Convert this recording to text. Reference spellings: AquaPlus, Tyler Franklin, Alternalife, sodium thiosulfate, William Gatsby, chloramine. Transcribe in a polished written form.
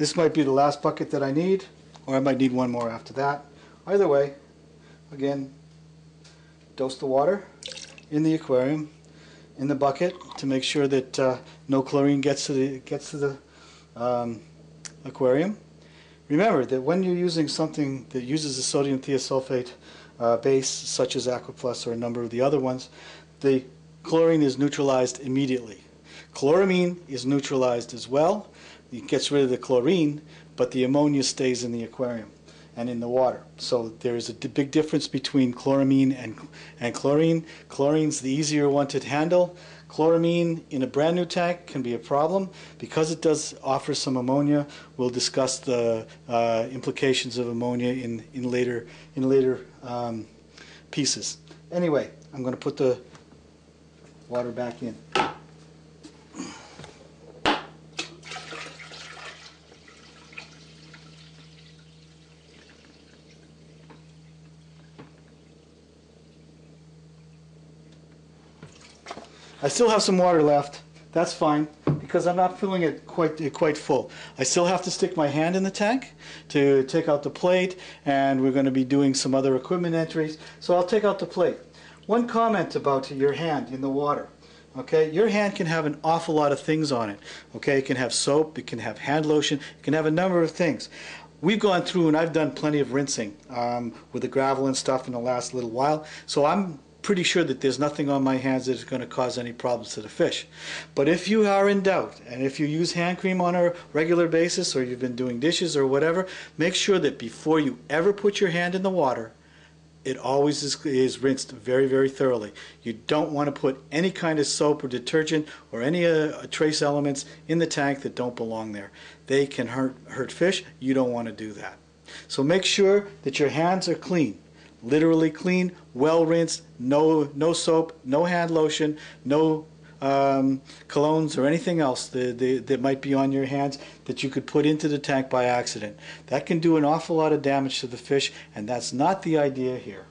This might be the last bucket that I need, or I might need one more after that. Either way, again, dose the water in the aquarium, in the bucket, to make sure that no chlorine gets to the aquarium. Remember that when you're using something that uses a sodium thiosulfate base, such as AquaPlus or a number of the other ones, the chlorine is neutralized immediately. Chloramine is neutralized as well. It gets rid of the chlorine, but the ammonia stays in the aquarium and in the water. So there is a big difference between chloramine and chlorine. Chlorine's the easier one to handle. Chloramine in a brand new tank can be a problem. Because it does offer some ammonia, we'll discuss the implications of ammonia in later pieces. Anyway, I'm going to put the water back in. I still have some water left. That's fine, because I'm not filling it quite full. I still have to stick my hand in the tank to take out the plate, and we're going to be doing some other equipment entries. So I'll take out the plate. One comment about your hand in the water. Okay, your hand can have an awful lot of things on it. Okay, it can have soap, it can have hand lotion, it can have a number of things. We've gone through, and I've done plenty of rinsing with the gravel and stuff in the last little while. So I'm pretty sure that there's nothing on my hands that is going to cause any problems to the fish. But if you are in doubt, and if you use hand cream on a regular basis, or you've been doing dishes or whatever, make sure that before you ever put your hand in the water, it always is rinsed very, very thoroughly. You don't want to put any kind of soap or detergent or any trace elements in the tank that don't belong there. They can hurt fish. You don't want to do that. So make sure that your hands are clean. Literally clean, well rinsed, no soap, no hand lotion, no colognes or anything else that might be on your hands that you could put into the tank by accident. That can do an awful lot of damage to the fish, and that's not the idea here.